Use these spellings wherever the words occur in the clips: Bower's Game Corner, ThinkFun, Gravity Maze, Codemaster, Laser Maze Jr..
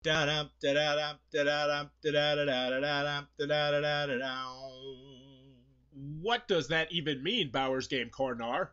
What does that even mean, Bower's Game Corner?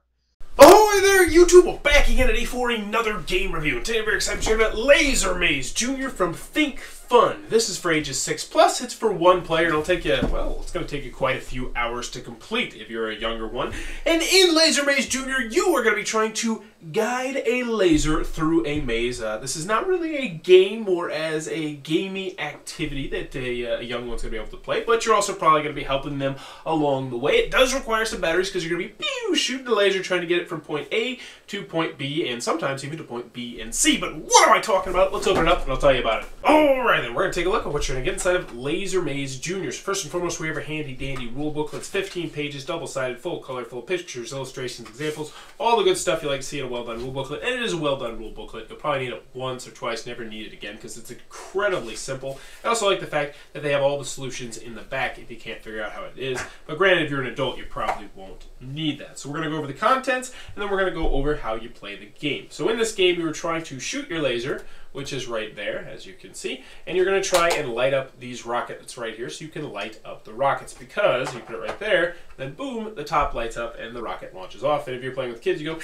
Ahoy there, YouTube! Well, back again today for another game review. Today I'm very excited to share about Laser Maze Jr. from ThinkFun. This is for ages 6+. It's for one player, and it'll take you, well, it's going to take you quite a few hours to complete if you're a younger one. And in Laser Maze Jr., you are going to be trying to guide a laser through a maze. This is not really a game, more as a gamey activity that a young one's going to be able to play, but you're also probably going to be helping them along the way. It does require some batteries because you're going to be shooting the laser, trying to get it from point A to point B, and sometimes even to point B and C. But what am I talking about? Let's open it up and I'll tell you about it. Alright then, we're going to take a look at what you're going to get inside of Laser Maze Jr. So first and foremost, we have a handy-dandy rule book. That's 15 pages, double-sided, full color, full pictures, illustrations, examples, all the good stuff you like to see in a well-done rule booklet, and it is a well-done rule booklet. You'll probably need it once or twice, never need it again, because it's incredibly simple. I also like the fact that they have all the solutions in the back if you can't figure out how it is, but granted, if you're an adult, you probably won't need that. So we're going to go over the contents, and then we're going to go over how you play the game. So in this game, you were trying to shoot your laser, which is right there, as you can see, and you're going to try and light up these rockets right here, so you can light up the rockets, because you put it right there, then boom, the top lights up and the rocket launches off. And if you're playing with kids, you go,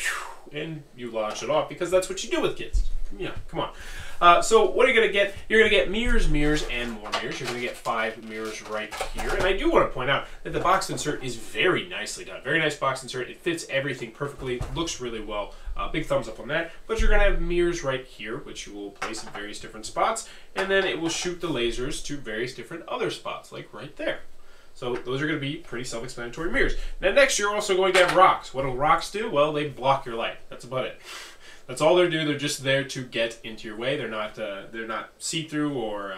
and you launch it off, because that's what you do with kids. Yeah, come on. So what are you going to get? You're going to get mirrors, mirrors, and more mirrors. You're going to get 5 mirrors right here. And I do want to point out that the box insert is very nicely done. Very nice box insert. It fits everything perfectly. Looks really well. Big thumbs up on that. But you're going to have mirrors right here, which you will place in various different spots. And then it will shoot the lasers to various different other spots, like right there. So those are going to be pretty self-explanatory mirrors. Now next, you're also going to have rocks. What do rocks do? Well, they block your light. That's about it. That's all they're doing. They're just there to get into your way. They're not see-through or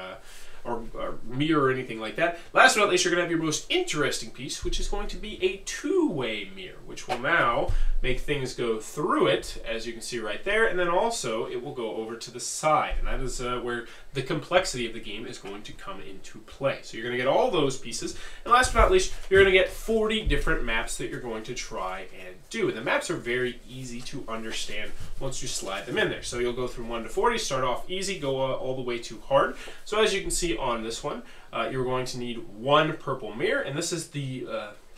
mirror or anything like that. Last but not least, you're going to have your most interesting piece, which is going to be a two-way mirror, which will now make things go through it, as you can see right there, and then also it will go over to the side, and that is where the complexity of the game is going to come into play. So you're going to get all those pieces, and last but not least, you're going to get 40 different maps that you're going to try and do, and the maps are very easy to understand once you slide them in there. So you'll go from 1 to 40, start off easy, go all the way to hard. So as you can see on this one, you're going to need 1 purple mirror, and this is the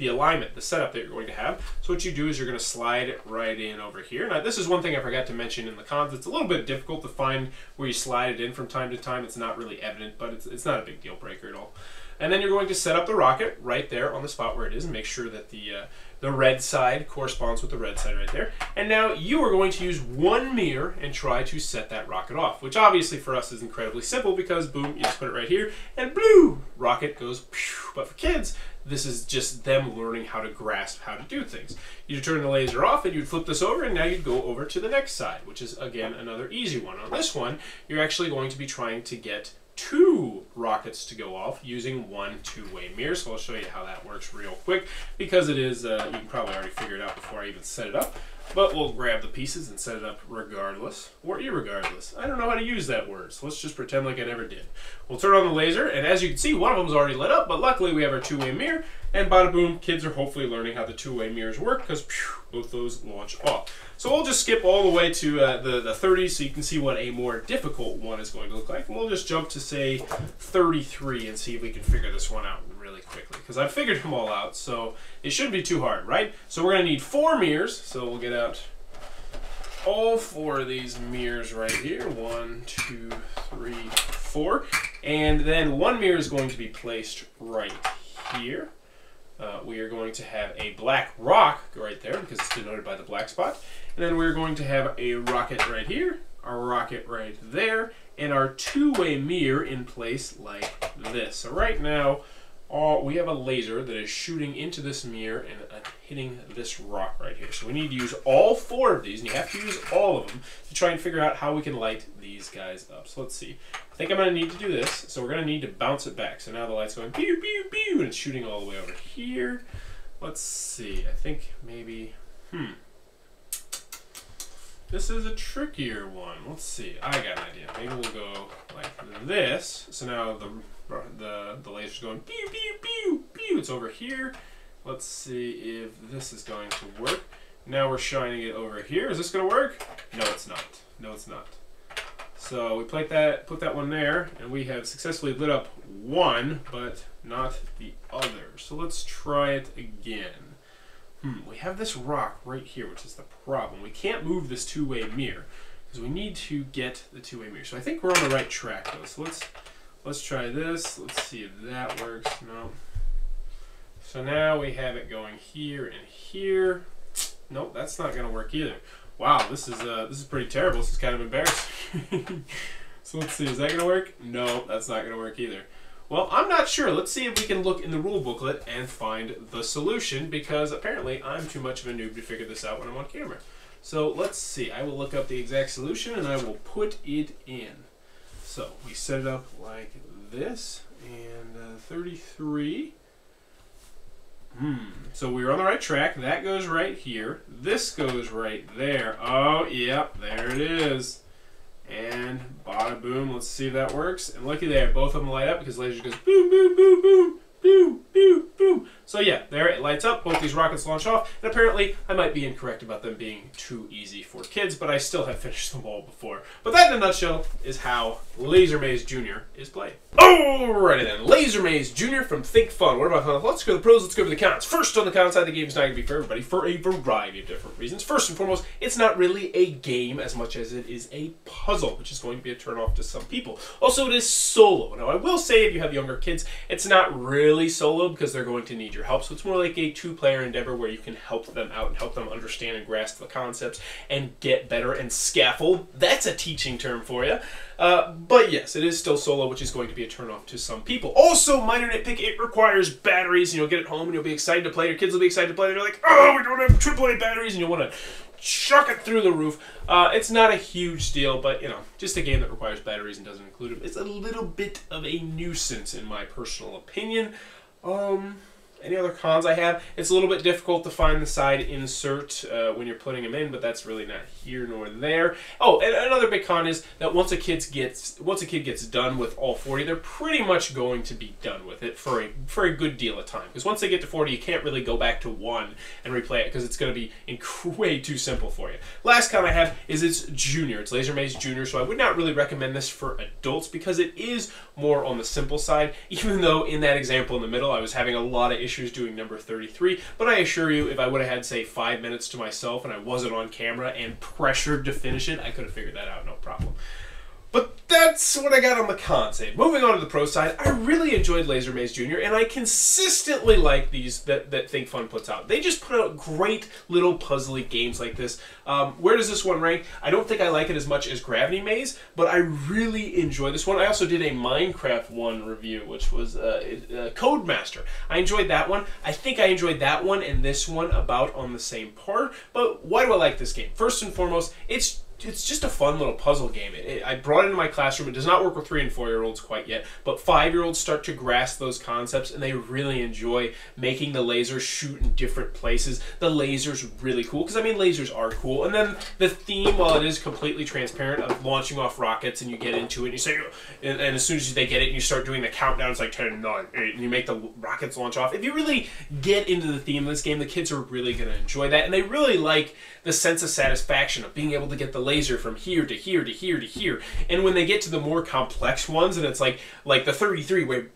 alignment, the setup that you're going to have. So what you do is you're going to slide right in over here. Now this is one thing I forgot to mention in the cons. It's a little bit difficult to find where you slide it in from time to time. It's not really evident, but it's not a big deal breaker at all. And then you're going to set up the rocket right there on the spot where it is, and make sure that the red side corresponds with the red side right there. And now you are going to use 1 mirror and try to set that rocket off, which obviously for us is incredibly simple because boom, you just put it right here and blue, rocket goes pew. But for kids, this is just them learning how to grasp how to do things. You turn the laser off and you'd flip this over, and now you'd go over to the next side, which is again another easy one. On this one, you're actually going to be trying to get 2 rockets to go off using 1 two-way mirror. So I'll show you how that works real quick, because it is, you can probably already figure it out before I even set it up, but we'll grab the pieces and set it up regardless, or irregardless. I don't know how to use that word, so let's just pretend like I never did. We'll turn on the laser, and as you can see, one of them's already lit up, but luckily we have our two-way mirror, and bada boom, kids are hopefully learning how the two-way mirrors work, because both those launch off. So we'll just skip all the way to the 30s, so you can see what a more difficult one is going to look like, and we'll just jump to, say, 33 and see if we can figure this one out really quickly, because I've figured them all out, so it shouldn't be too hard, right? So we're going to need 4 mirrors, so we'll get out all 4 of these mirrors right here. 1, 2, 3, 4. And then 1 mirror is going to be placed right here. We are going to have a black rock right there because it's denoted by the black spot. And then we're going to have a rocket right here, a rocket right there, and our two-way mirror in place like this. So right now, we have a laser that is shooting into this mirror and hitting this rock right here. So we need to use all 4 of these, and you have to use all of them to try and figure out how we can light these guys up. So let's see. I think I'm going to need to do this, so we're going to need to bounce it back. So now the light's going pew, pew, pew, and it's shooting all the way over here. Let's see. I think maybe, this is a trickier one. Let's see. I got an idea. Maybe we'll go like this. So now the laser's going pew, pew, pew, pew. It's over here. Let's see if this is going to work. Now we're shining it over here. Is this going to work? No, it's not. No, it's not. So we put that one there, and we have successfully lit up one, but not the other. So let's try it again. We have this rock right here, which is the problem. We can't move this two-way mirror, because we need to get the two-way mirror. So I think we're on the right track, though. So let's try this. Let's see if that works. No. So now we have it going here and here. Nope, that's not going to work either. Wow, this is pretty terrible. This is kind of embarrassing. So let's see, is that going to work? No, that's not going to work either. Well, I'm not sure. Let's see if we can look in the rule booklet and find the solution, because apparently I'm too much of a noob to figure this out when I'm on camera. So let's see. I will look up the exact solution and I will put it in. So we set it up like this, and 33. So we were on the right track. That goes right here. This goes right there. Oh, yep, there it is. And bada boom. Let's see if that works. And lucky there, both of them light up because laser goes boom, boom, boom, boom, boom, boom, boom. So yeah, there it lights up. Both these rockets launch off. And apparently, I might be incorrect about them being too easy for kids, but I still have finished them all before. But that, in a nutshell, is how Laser Maze Jr. is played. Alrighty then, Laser Maze Jr. from ThinkFun. What about let's go to the pros, let's go to the cons. First, on the con side, the game's not going to be for everybody for a variety of different reasons. First and foremost, it's not really a game as much as it is a puzzle, which is going to be a turn-off to some people. Also, it is solo. Now, I will say if you have younger kids, it's not really solo because they're going to need your help, so it's more like a two-player endeavor where you can help them out and help them understand and grasp the concepts and get better and scaffold. That's a teaching term for you. But yes, it is still solo, which is going to be a turn-off to some people. Also, minor nitpick, it requires batteries, and you'll get it home, and you'll be excited to play. Your kids will be excited to play. They're like, oh, we don't have AAA batteries, and you'll want to chuck it through the roof. It's not a huge deal, but, you know, just a game that requires batteries and doesn't include them. It's a little bit of a nuisance, in my personal opinion. Any other cons I have? It's a little bit difficult to find the side insert when you're putting them in, but that's really not here nor there. Oh, and another big con is that once a kid gets done with all 40, they're pretty much going to be done with it for a good deal of time. Because once they get to 40, you can't really go back to 1 and replay it because it's going to be way too simple for you. Last con I have is it's Junior. It's Laser Maze Junior, so I would not really recommend this for adults because it is more on the simple side. Even though in that example in the middle, I was having a lot of issues doing number 33, but I assure you, if I would have had, say, 5 minutes to myself and I wasn't on camera and pressured to finish it, I could have figured that out, no problem. But that's what I got on the con side. Moving on to the pro side, I really enjoyed Laser Maze Jr., and I consistently like these that ThinkFun puts out. They just put out great little puzzly games like this. Where does this one rank? I don't think I like it as much as Gravity Maze, but I really enjoy this one. I also did a Minecraft one review, which was Codemaster. I enjoyed that one. I think I enjoyed that one and this one about on the same par. But why do I like this game? First and foremost, it's just a fun little puzzle game. I brought it into my classroom. It does not work with 3- and 4-year-olds quite yet, but 5-year-olds start to grasp those concepts, and they really enjoy making the lasers shoot in different places. The lasers really cool, because, I mean, lasers are cool. And then the theme, while it is completely transparent, of launching off rockets, and you get into it, and you say, and as soon as they get it, and you start doing the countdown, it's like 10, 9, 8, and you make the rockets launch off. If you really get into the theme of this game, the kids are really going to enjoy that, and they really like the sense of satisfaction of being able to get the laser from here to here to here to here. And when they get to the more complex ones, and it's like the 33 where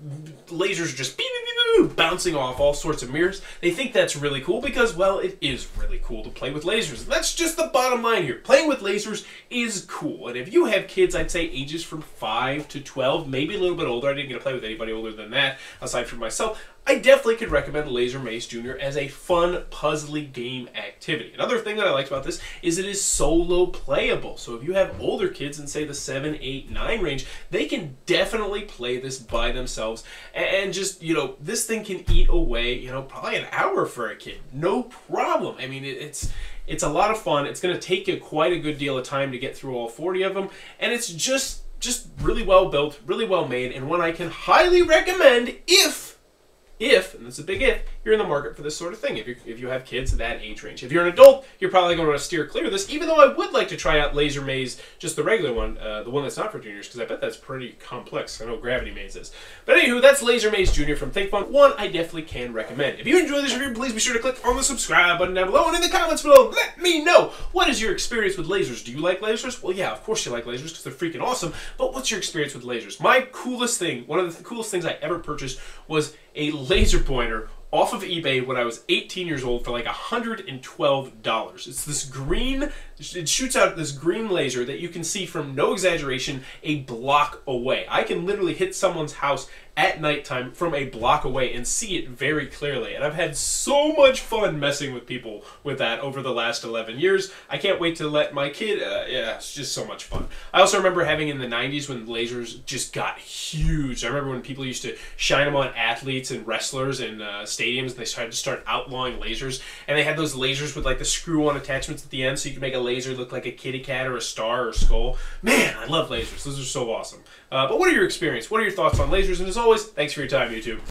lasers are just beep, beep, beep, beep, bouncing off all sorts of mirrors, they think that's really cool because, well, it is really cool to play with lasers. And that's just the bottom line here. Playing with lasers is cool. And if you have kids, I'd say ages from 5 to 12, maybe a little bit older. I didn't get to play with anybody older than that aside from myself. I definitely could recommend Laser Maze Jr. as a fun, puzzly game activity. Another thing that I liked about this is it is solo playable. So if you have older kids in, say, the 7, 8, 9 range, they can definitely play this by themselves. And just, you know, this thing can eat away, you know, probably an hour for a kid. No problem. I mean, it's a lot of fun. It's going to take you quite a good deal of time to get through all 40 of them. And it's just really well built, really well made, and one I can highly recommend if and that's a big if, you're you're in the market for this sort of thing. If you have kids at that age range, if you're an adult, you're probably going to want to steer clear of this. Even though I would like to try out Laser Maze, just the regular one, the one that's not for juniors, because I bet that's pretty complex. I know Gravity Maze is. But anywho, that's Laser Maze Jr. from ThinkFun. One I definitely can recommend. If you enjoyed this review, please be sure to click on the subscribe button down below, and in the comments below, let me know, what is your experience with lasers? Do you like lasers? Well, yeah, of course you like lasers because they're freaking awesome. But what's your experience with lasers? My coolest thing, one of the coolest things I ever purchased, was a laser pointer off of eBay when I was 18 years old for like $112. It's this green, it shoots out this green laser that you can see from, no exaggeration, a block away. I can literally hit someone's house at nighttime from a block away and see it very clearly. And I've had so much fun messing with people with that over the last 11 years. I can't wait to let my kid, yeah, it's just so much fun. I also remember having in the 90s when lasers just got huge. I remember when people used to shine them on athletes and wrestlers and stadiums, and they started to start outlawing lasers. And they had those lasers with like the screw-on attachments at the end so you could make a laser look like a kitty cat or a star or a skull. Man, I love lasers. Those are so awesome. But what are your experience? What are your thoughts on lasers? And as always, thanks for your time, YouTube.